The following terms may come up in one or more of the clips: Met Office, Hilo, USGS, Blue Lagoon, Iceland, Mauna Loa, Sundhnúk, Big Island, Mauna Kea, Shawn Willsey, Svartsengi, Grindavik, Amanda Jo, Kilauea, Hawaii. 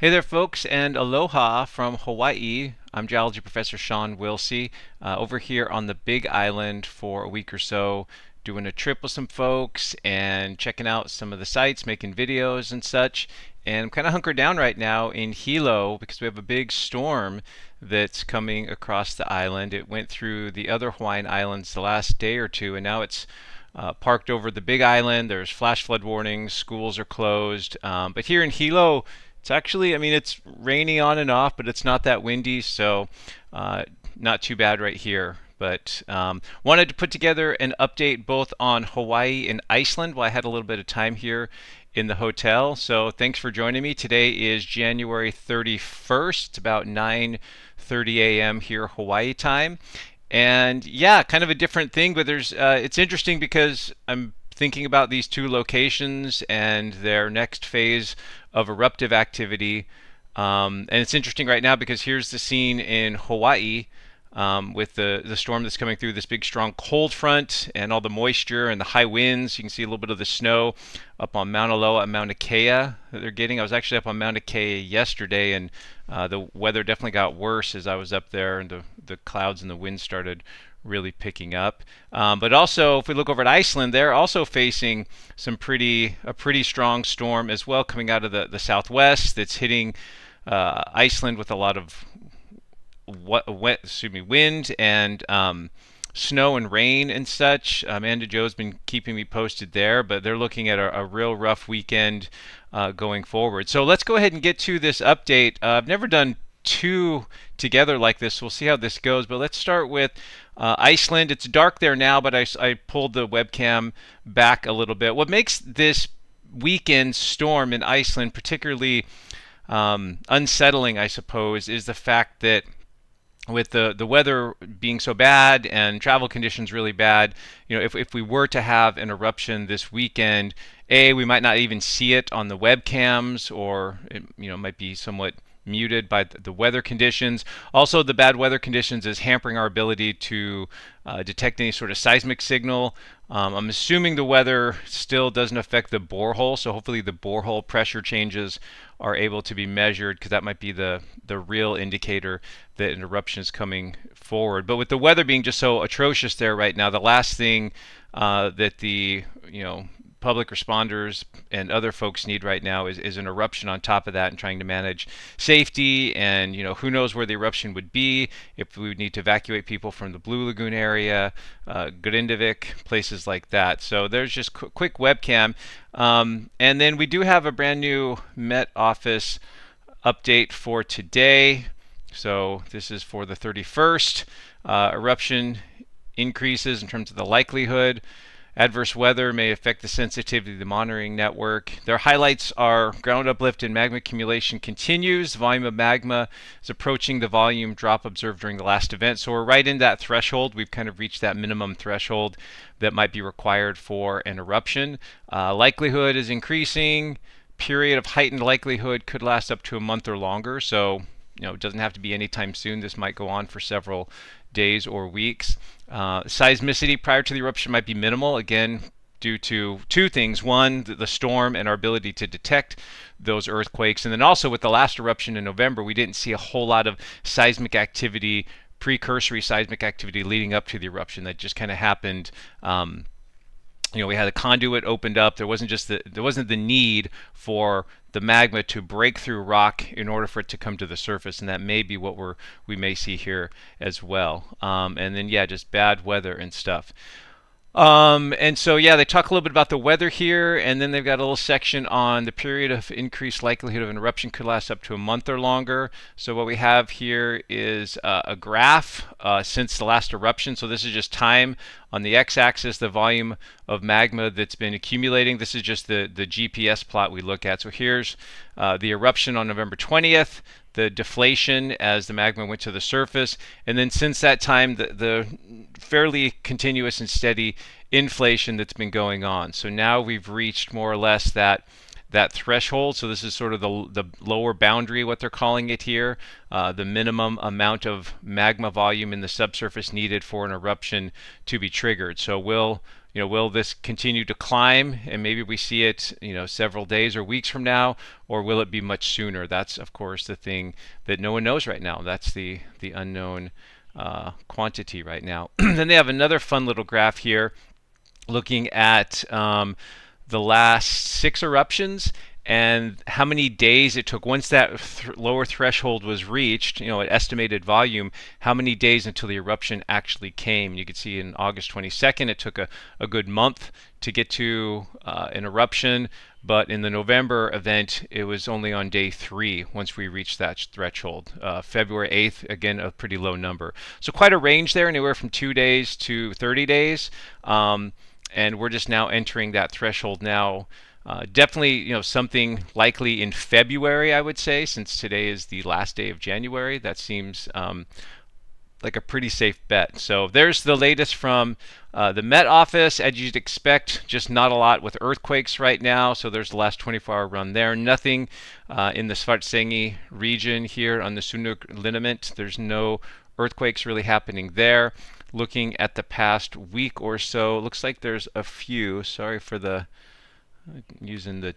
Hey there folks, and aloha from Hawaii. I'm Geology Professor Shawn Willsey over here on the Big Island for a week or so, doing a trip with some folks and checking out some of the sites, making videos and such. And I'm kind of hunkered down right now in Hilo because we have a big storm that's coming across the island. It went through the other Hawaiian islands the last day or two, and now it's parked over the Big Island. There's flash flood warnings, schools are closed, but here in Hilo, it's actually, I mean, it's rainy on and off, but it's not that windy, so not too bad right here. But wanted to put together an update both on Hawaii and Iceland while I had a little bit of time here in the hotel. So thanks for joining me. Today is January 31st. It's about 9:30 a.m. here Hawaii time. And yeah, kind of a different thing, but there's it's interesting because I'm thinking about these two locations and their next phase of eruptive activity. And it's interesting right now because here's the scene in Hawaii with the storm that's coming through, this big strong cold front and all the moisture and the high winds. You can see a little bit of the snow up on Mauna Loa and Mauna Kea that they're getting. I was actually up on Mauna Kea yesterday, and the weather definitely got worse as I was up there, and the clouds and the wind started really picking up. But also, if we look over at Iceland, they're also facing some a pretty strong storm as well, coming out of the southwest. That's hitting Iceland with a lot of wind and snow and rain and such. Amanda Jo's been keeping me posted there, but they're looking at a real rough weekend going forward. So let's go ahead and get to this update. I've never done two together like this. We'll see how this goes, but let's start with Iceland. It's dark there now, but I pulled the webcam back a little bit. What makes this weekend storm in Iceland particularly unsettling, I suppose, is the fact that with the weather being so bad and travel conditions really bad, you know, if we were to have an eruption this weekend, we might not even see it on the webcams, or it, you know, might be somewhat muted by the weather conditions. Also, the bad weather conditions is hampering our ability to detect any sort of seismic signal. I'm assuming the weather still doesn't affect the borehole, so hopefully the borehole pressure changes are able to be measured, because that might be the real indicator that an eruption is coming forward. But with the weather being just so atrocious there right now, the last thing that the, you know, public responders and other folks need right now is an eruption on top of that, and trying to manage safety. And, you know, who knows where the eruption would be, if we would need to evacuate people from the Blue Lagoon area, Grindavik, places like that. So there's just quick webcam. And then we do have a brand new Met Office update for today. So this is for the 31st. Eruption increases in terms of the likelihood. Adverse weather may affect the sensitivity of the monitoring network. Their highlights are ground uplift and magma accumulation continues. The volume of magma is approaching the volume drop observed during the last event. So we're right in that threshold. We've kind of reached that minimum threshold that might be required for an eruption. Likelihood is increasing. Period of heightened likelihood could last up to a month or longer. So, you know, it doesn't have to be anytime soon. This might go on for several days or weeks. Seismicity prior to the eruption might be minimal, again, due to two things. One, the storm and our ability to detect those earthquakes. And then also, with the last eruption in November, we didn't see a whole lot of seismic activity, precursory seismic activity leading up to the eruption. That just kind of happened. You know, we had a conduit opened up. There wasn't just the need for the magma to break through rock in order for it to come to the surface, and that may be what we may see here as well. And then, yeah, just bad weather and stuff. And so, yeah, they talk a little bit about the weather here, and then they've got a little section on the period of increased likelihood of an eruption could last up to a month or longer. So what we have here is a graph since the last eruption. So this is just time on the x-axis, the volume of magma that's been accumulating. This is just the GPS plot we look at. So here's the eruption on November 20th, the deflation as the magma went to the surface, and then since that time, the fairly continuous and steady inflation that's been going on. So now we've reached more or less that threshold. So this is sort of the lower boundary, what they're calling it here, the minimum amount of magma volume in the subsurface needed for an eruption to be triggered. So we'll you know, will this continue to climb and maybe we see it, you know, several days or weeks from now, or will it be much sooner? That's, of course, the thing that no one knows right now. That's the unknown quantity right now. Then they have another fun little graph here looking at the last 6 eruptions and how many days it took once that lower threshold was reached, you know, an estimated volume, how many days until the eruption actually came. You can see in August 22nd, it took a good month to get to an eruption, but in the November event, it was only on day 3 once we reached that threshold. February 8th, again, a pretty low number. So quite a range there, anywhere from 2 days to 30 days. And we're just now entering that threshold now. Definitely, you know, something likely in February, I would say, since today is the last day of January. That seems like a pretty safe bet. So there's the latest from the Met Office. As you'd expect, just not a lot with earthquakes right now. So there's the last 24-hour run there. Nothing in the Svartsengi region here on the Sundhnúk lineament. There's no earthquakes really happening there. Looking at the past week or so, looks like there's a few. Sorry for the... using the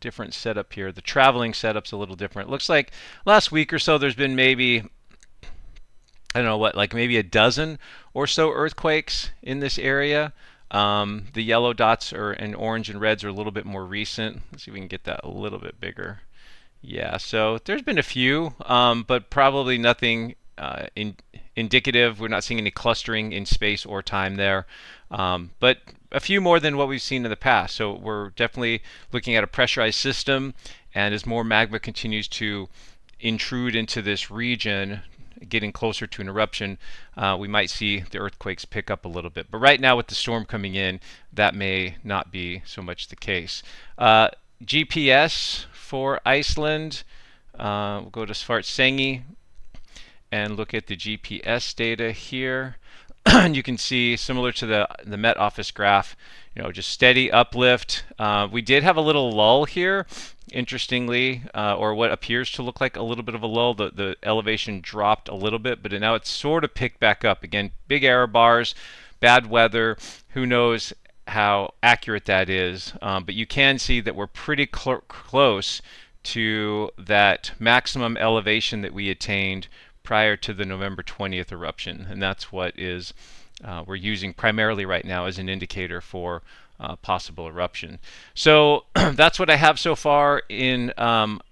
different setup here. The traveling setup's a little different. It looks like last week or so there's been maybe, I don't know what, like maybe a dozen or so earthquakes in this area. The yellow dots are, and orange and reds are a little bit more recent. Let's see if we can get that a little bit bigger. Yeah, so there's been a few, but probably nothing indicative. We're not seeing any clustering in space or time there, but a few more than what we've seen in the past. So we're definitely looking at a pressurized system, and as more magma continues to intrude into this region, getting closer to an eruption, we might see the earthquakes pick up a little bit. But right now with the storm coming in, that may not be so much the case. GPS for Iceland, we'll go to Svartsengi and look at the GPS data here. You can see, similar to the Met Office graph, you know, just steady uplift. We did have a little lull here, interestingly, or what appears to look like a little bit of a lull. The elevation dropped a little bit, but now it's sort of picked back up again. Big error bars, bad weather. Who knows how accurate that is? But you can see that we're pretty close to that maximum elevation that we attained prior to the November 20th eruption, and that's what is we're using primarily right now as an indicator for possible eruption. So that's what I have so far in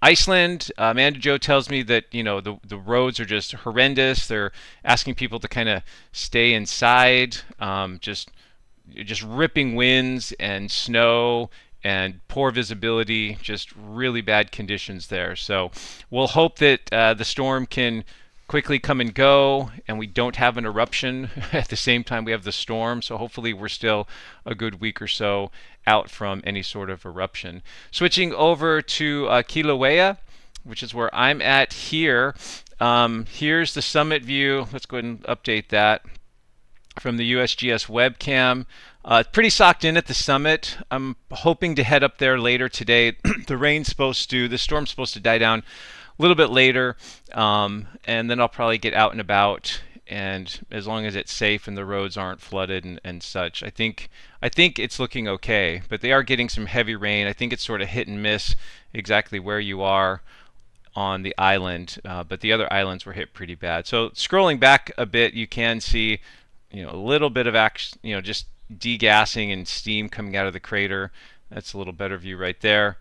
Iceland. Amanda Jo tells me that, you know, the roads are just horrendous. They're asking people to kind of stay inside, just ripping winds and snow and poor visibility, just really bad conditions there. So we'll hope that the storm can quickly come and go, and we don't have an eruption at the same time we have the storm. So hopefully we're still a good week or so out from any sort of eruption. Switching over to Kilauea, which is where I'm at here. Here's the summit view. Let's go ahead and update that from the USGS webcam. Pretty socked in at the summit. I'm hoping to head up there later today. The storm's supposed to die down a little bit later, and then I'll probably get out and about, and as long as it's safe and the roads aren't flooded and such, I think it's looking okay. But they are getting some heavy rain. I think it's sort of hit and miss exactly where you are on the island, but the other islands were hit pretty bad. So scrolling back a bit, you can see, you know, a little bit of action, you know, just degassing and steam coming out of the crater. That's a little better view right there.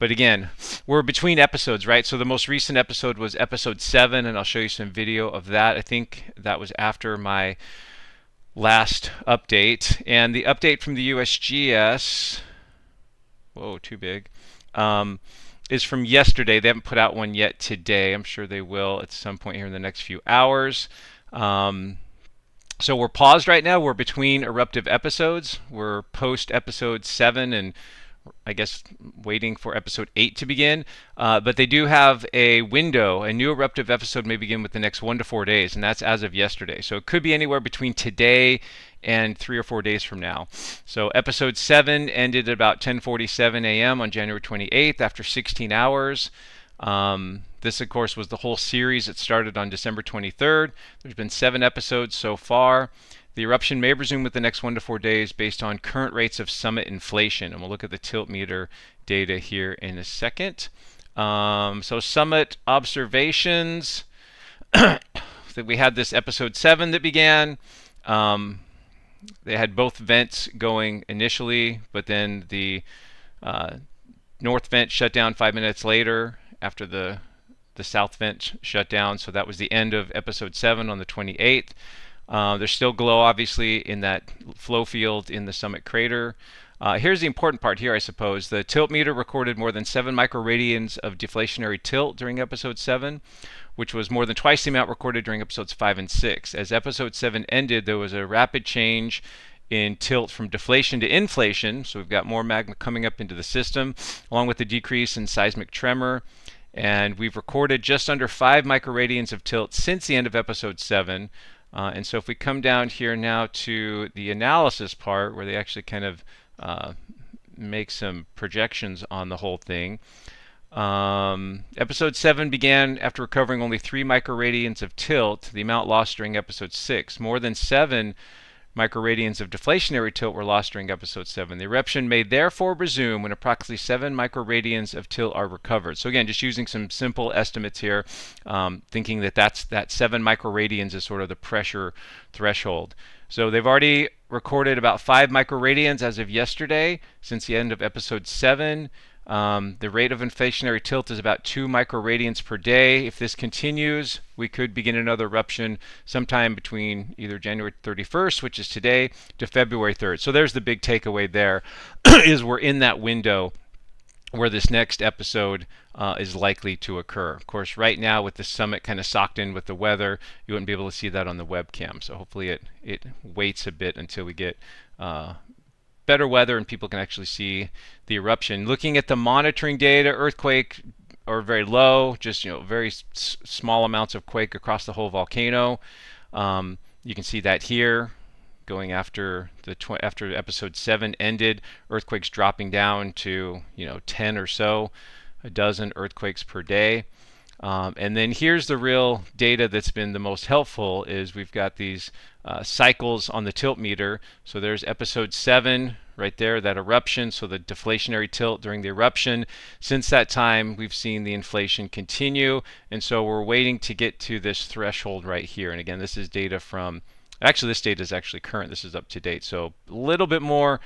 But again, we're between episodes, right? So the most recent episode was episode 7, and I'll show you some video of that. I think that was after my last update. And the update from the USGS, whoa, too big, is from yesterday. They haven't put out one yet today. I'm sure they will at some point here in the next few hours. So we're paused right now. We're between eruptive episodes. We're post episode 7 and I guess waiting for episode 8 to begin, but they do have a window. A new eruptive episode may begin with the next 1 to 4 days, and that's as of yesterday. So it could be anywhere between today and 3 or 4 days from now. So episode 7 ended at about 10:47 a.m. on January 28th after 16 hours. This, of course, was the whole series. It started on December 23rd. There's been 7 episodes so far. The eruption may resume with the next 1 to 4 days based on current rates of summit inflation. And we'll look at the tilt meter data here in a second. So summit observations. That we had this episode 7 that began. They had both vents going initially, but then the north vent shut down 5 minutes later after the south vent shut down. So that was the end of episode 7 on the 28th. There's still glow, obviously, in that flow field in the summit crater. Here's the important part here, I suppose. The tilt meter recorded more than 7 microradians of deflationary tilt during episode 7, which was more than twice the amount recorded during episodes 5 and 6. As episode 7 ended, there was a rapid change in tilt from deflation to inflation. So we've got more magma coming up into the system, along with the decrease in seismic tremor. And we've recorded just under 5 microradians of tilt since the end of episode 7. And so if we come down here now to the analysis part, where they actually kind of make some projections on the whole thing. Episode 7 began after recovering only 3 microradians of tilt, the amount lost during episode 6. More than 7 microradians of deflationary tilt were lost during episode 7. The eruption may therefore resume when approximately 7 microradians of tilt are recovered. So again, just using some simple estimates here, thinking that that 7 microradians is sort of the pressure threshold. So they've already recorded about 5 microradians as of yesterday since the end of episode 7. The rate of inflationary tilt is about 2 microradians per day. If this continues, we could begin another eruption sometime between either January 31st, which is today, to February 3rd. So there's the big takeaway there, is we're in that window where this next episode is likely to occur. Of course, right now with the summit kind of socked in with the weather, you wouldn't be able to see that on the webcam. So hopefully it waits a bit until we get better weather and people can actually see the eruption. Looking at the monitoring data, earthquake are very low, just very small amounts of quake across the whole volcano. You can see that here, going after episode 7 ended, earthquakes dropping down to 10 or so, a dozen earthquakes per day. And then here's the real data that's been the most helpful, is we've got these cycles on the tilt meter. So there's episode 7 right there, that eruption, so the deflationary tilt during the eruption. Since that time, we've seen the inflation continue, and so we're waiting to get to this threshold right here. And again, this is data from, actually this data is actually current, this is up to date, so a little bit more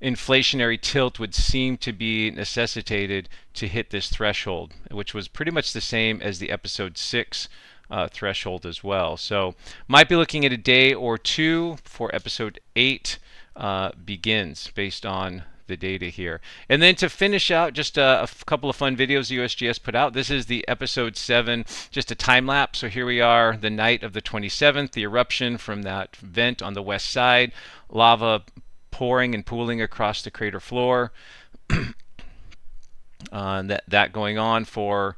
inflationary tilt would seem to be necessitated to hit this threshold, which was pretty much the same as the episode 6 threshold as well. So might be looking at a day or 2 before episode 8 begins based on the data here. And then to finish out, just a couple of fun videos the USGS put out. This is the episode 7, just a time lapse. So here we are the night of the 27th, the eruption from that vent on the west side, lava pouring and pooling across the crater floor. that going on for,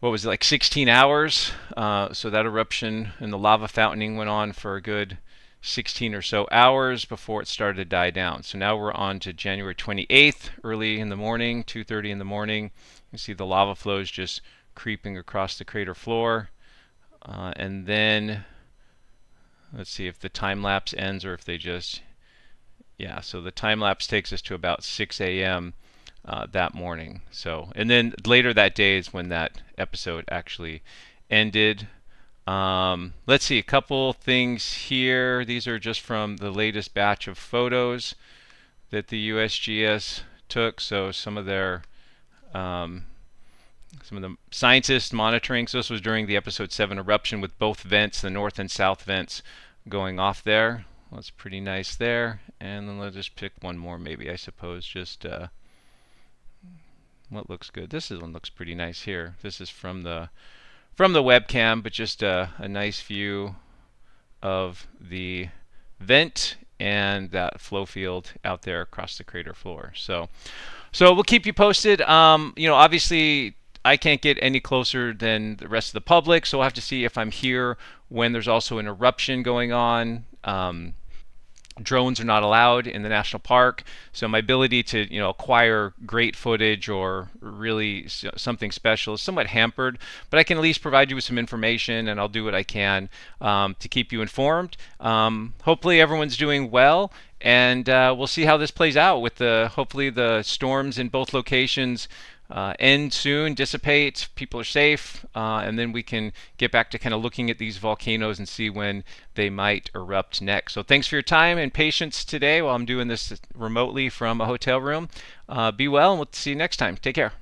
what was it, like 16 hours? So that eruption and the lava fountaining went on for a good 16 or so hours before it started to die down. So now we're on to January 28th, early in the morning, 2:30 in the morning. You see the lava flows just creeping across the crater floor. And then, let's see if the time lapse ends or if they just, yeah, so the time lapse takes us to about 6 a.m. That morning. So, and then later that day is when that episode actually ended. Let's see, a couple things here. These are just from the latest batch of photos that the USGS took. So some of the scientists monitoring. So this was during the episode 7 eruption with both vents, the north and south vents, going off there. Well, that's pretty nice there. And then let's just pick one more maybe, I suppose. Just what looks good. This one looks pretty nice here. This is from the webcam, but just a nice view of the vent and that flow field out there across the crater floor. So we'll keep you posted. Obviously I can't get any closer than the rest of the public, so we'll have to see if I'm here when there's also an eruption going on. Drones are not allowed in the national park, so my ability to, you know, acquire great footage or really something special is somewhat hampered, but I can at least provide you with some information, and I'll do what I can to keep you informed. Hopefully everyone's doing well, and we'll see how this plays out with the, hopefully the storms in both locations end soon, dissipate, people are safe, and then we can get back to kind of looking at these volcanoes and see when they might erupt next. So thanks for your time and patience today while I'm doing this remotely from a hotel room. Be well, and we'll see you next time. Take care.